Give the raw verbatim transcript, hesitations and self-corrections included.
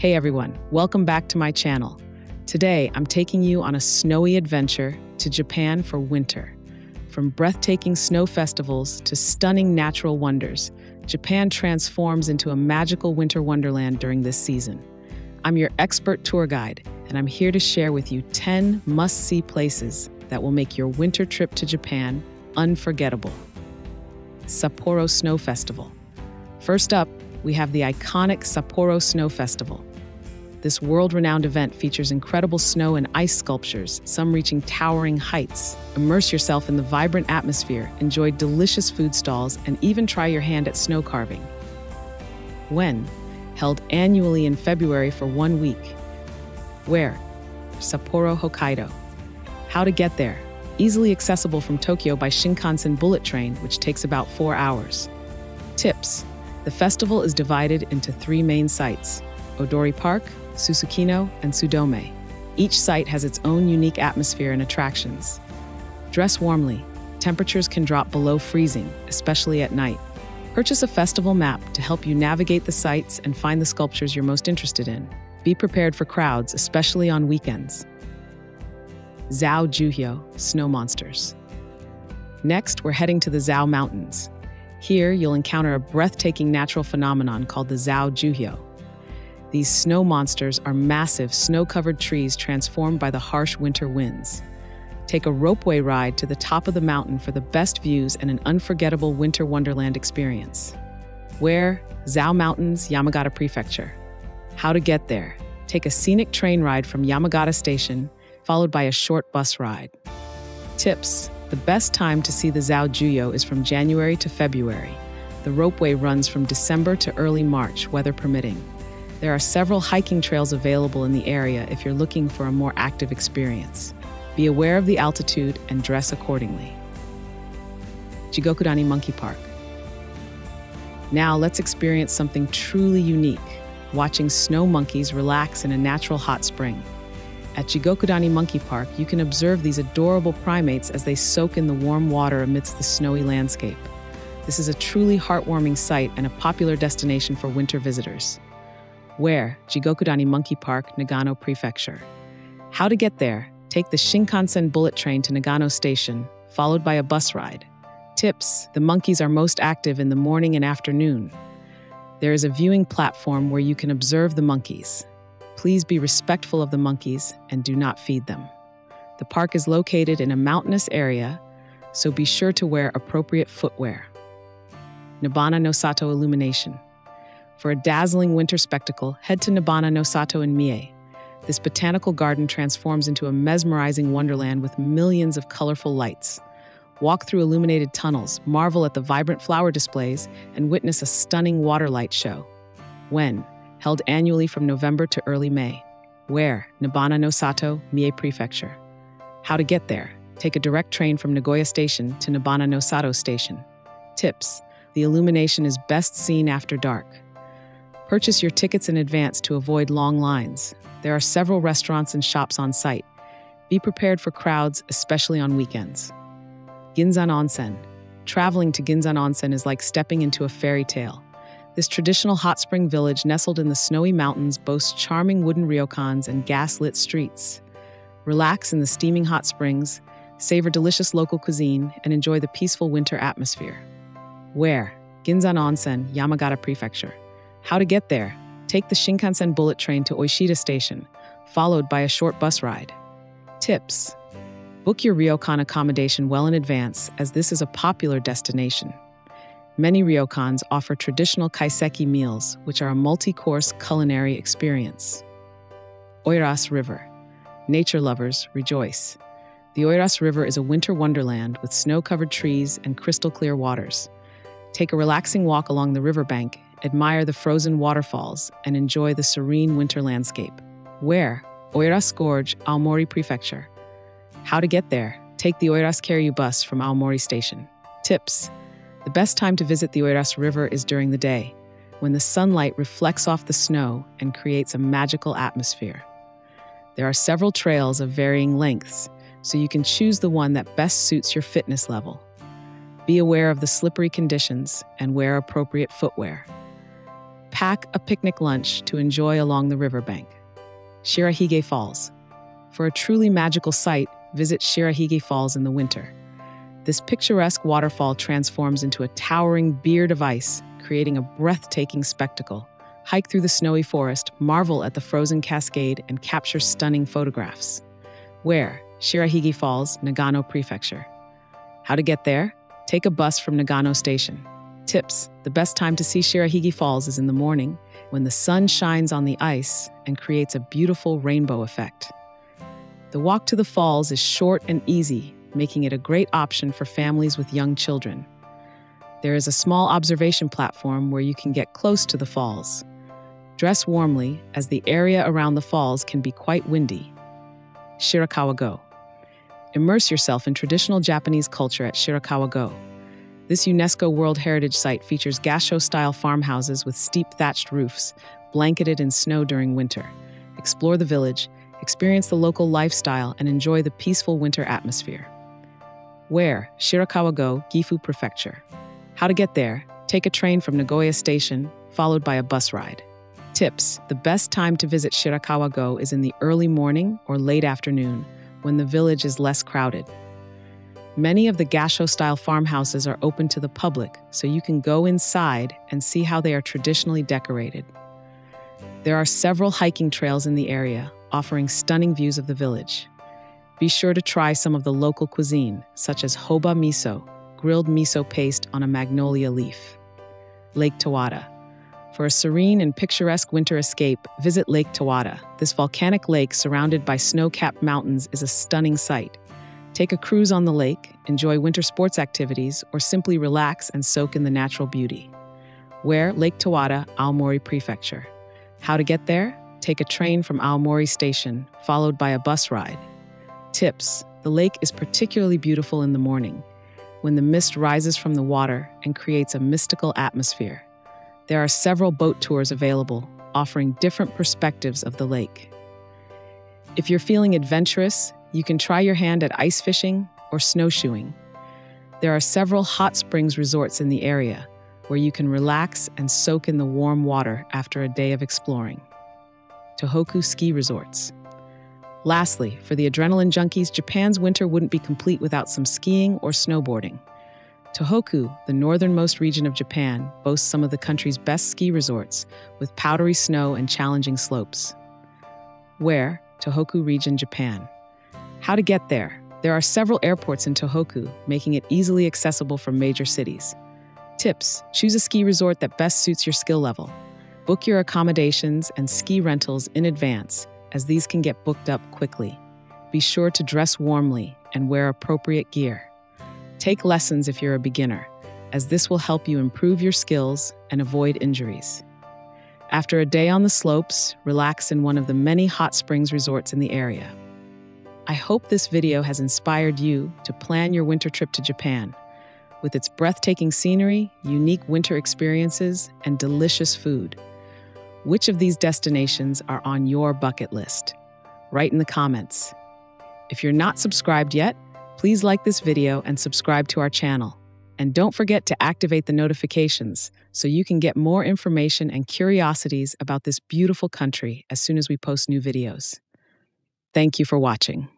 Hey everyone, welcome back to my channel. Today, I'm taking you on a snowy adventure to Japan for winter. From breathtaking snow festivals to stunning natural wonders, Japan transforms into a magical winter wonderland during this season. I'm your expert tour guide, and I'm here to share with you ten must-see places that will make your winter trip to Japan unforgettable. Sapporo Snow Festival. First up, we have the iconic Sapporo Snow Festival. This world-renowned event features incredible snow and ice sculptures, some reaching towering heights. Immerse yourself in the vibrant atmosphere, enjoy delicious food stalls, and even try your hand at snow carving. When? Held annually in February for one week. Where? Sapporo, Hokkaido. How to get there? Easily accessible from Tokyo by Shinkansen bullet train, which takes about four hours. Tips. The festival is divided into three main sites: Odori Park, Susukino, and Sudome. Each site has its own unique atmosphere and attractions. Dress warmly. Temperatures can drop below freezing, especially at night. Purchase a festival map to help you navigate the sites and find the sculptures you're most interested in. Be prepared for crowds, especially on weekends. Zao Juhyo, Snow Monsters. Next, we're heading to the Zao Mountains. Here, you'll encounter a breathtaking natural phenomenon called the Zao Juhyo. These snow monsters are massive, snow-covered trees transformed by the harsh winter winds. Take a ropeway ride to the top of the mountain for the best views and an unforgettable winter wonderland experience. Where? Zao Mountains, Yamagata Prefecture. How to get there? Take a scenic train ride from Yamagata Station, followed by a short bus ride. Tips. The best time to see the Zao Juhyo is from January to February. The ropeway runs from December to early March, weather permitting. There are several hiking trails available in the area if you're looking for a more active experience. Be aware of the altitude and dress accordingly. Jigokudani Monkey Park. Now let's experience something truly unique, watching snow monkeys relax in a natural hot spring. At Jigokudani Monkey Park, you can observe these adorable primates as they soak in the warm water amidst the snowy landscape. This is a truly heartwarming sight and a popular destination for winter visitors. Where? Jigokudani Monkey Park, Nagano Prefecture. How to get there? Take the Shinkansen bullet train to Nagano Station, followed by a bus ride. Tips: the monkeys are most active in the morning and afternoon. There is a viewing platform where you can observe the monkeys. Please be respectful of the monkeys and do not feed them. The park is located in a mountainous area, so be sure to wear appropriate footwear. Nabana no Sato illumination. For a dazzling winter spectacle, head to Nabana no Sato in Mie. This botanical garden transforms into a mesmerizing wonderland with millions of colorful lights. Walk through illuminated tunnels, marvel at the vibrant flower displays, and witness a stunning water light show. When? Held annually from November to early May. Where? Nabana no Sato, Mie Prefecture. How to get there? Take a direct train from Nagoya Station to Nabana no Sato Station. Tips: the illumination is best seen after dark. Purchase your tickets in advance to avoid long lines. There are several restaurants and shops on site. Be prepared for crowds, especially on weekends. Ginzan Onsen. Traveling to Ginzan Onsen is like stepping into a fairy tale. This traditional hot spring village nestled in the snowy mountains boasts charming wooden ryokans and gas-lit streets. Relax in the steaming hot springs, savor delicious local cuisine, and enjoy the peaceful winter atmosphere. Where? Ginzan Onsen, Yamagata Prefecture. How to get there? Take the Shinkansen bullet train to Oishida Station, followed by a short bus ride. Tips. Book your ryokan accommodation well in advance, as this is a popular destination. Many ryokans offer traditional kaiseki meals, which are a multi-course culinary experience. Oirase River. Nature lovers rejoice. The Oirase River is a winter wonderland with snow-covered trees and crystal-clear waters. Take a relaxing walk along the riverbank, admire the frozen waterfalls, and enjoy the serene winter landscape. Where? Oirase Gorge, Aomori Prefecture. How to get there? Take the Oirase Keryu bus from Aomori Station. Tips. The best time to visit the Oirase River is during the day, when the sunlight reflects off the snow and creates a magical atmosphere. There are several trails of varying lengths, so you can choose the one that best suits your fitness level. Be aware of the slippery conditions and wear appropriate footwear. Pack a picnic lunch to enjoy along the riverbank. Shirahige Falls. For a truly magical sight, visit Shirahige Falls in the winter. This picturesque waterfall transforms into a towering beard of ice, creating a breathtaking spectacle. Hike through the snowy forest, marvel at the frozen cascade, and capture stunning photographs. Where? Shirahige Falls, Nagano Prefecture. How to get there? Take a bus from Nagano Station. Tips: the best time to see Shirahige Falls is in the morning, when the sun shines on the ice and creates a beautiful rainbow effect. The walk to the falls is short and easy, making it a great option for families with young children. There is a small observation platform where you can get close to the falls. Dress warmly, as the area around the falls can be quite windy. Shirakawa-go. Immerse yourself in traditional Japanese culture at Shirakawa-go. This UNESCO World Heritage Site features gassho-style farmhouses with steep thatched roofs, blanketed in snow during winter. Explore the village, experience the local lifestyle, and enjoy the peaceful winter atmosphere. Where? Shirakawa-go, Gifu Prefecture. How to get there? Take a train from Nagoya Station, followed by a bus ride. Tips: the best time to visit Shirakawa-go is in the early morning or late afternoon, when the village is less crowded. Many of the gassho-style farmhouses are open to the public, so you can go inside and see how they are traditionally decorated. There are several hiking trails in the area, offering stunning views of the village. Be sure to try some of the local cuisine, such as hoba miso, grilled miso paste on a magnolia leaf. Lake Towada. For a serene and picturesque winter escape, visit Lake Towada. This volcanic lake surrounded by snow-capped mountains is a stunning sight. Take a cruise on the lake, enjoy winter sports activities, or simply relax and soak in the natural beauty. Where? Lake Towada, Aomori Prefecture. How to get there? Take a train from Aomori Station, followed by a bus ride. Tips: the lake is particularly beautiful in the morning, when the mist rises from the water and creates a mystical atmosphere. There are several boat tours available, offering different perspectives of the lake. If you're feeling adventurous, you can try your hand at ice fishing or snowshoeing. There are several hot springs resorts in the area, where you can relax and soak in the warm water after a day of exploring. Tohoku ski resorts. Lastly, for the adrenaline junkies, Japan's winter wouldn't be complete without some skiing or snowboarding. Tohoku, the northernmost region of Japan, boasts some of the country's best ski resorts, with powdery snow and challenging slopes. Where? Tohoku region, Japan. How to get there? There are several airports in Tohoku, making it easily accessible from major cities. Tips: choose a ski resort that best suits your skill level. Book your accommodations and ski rentals in advance, as these can get booked up quickly. Be sure to dress warmly and wear appropriate gear. Take lessons if you're a beginner, as this will help you improve your skills and avoid injuries. After a day on the slopes, relax in one of the many hot springs resorts in the area. I hope this video has inspired you to plan your winter trip to Japan. With its breathtaking scenery, unique winter experiences, and delicious food, which of these destinations are on your bucket list? Write in the comments. If you're not subscribed yet, please like this video and subscribe to our channel. And don't forget to activate the notifications so you can get more information and curiosities about this beautiful country as soon as we post new videos. Thank you for watching.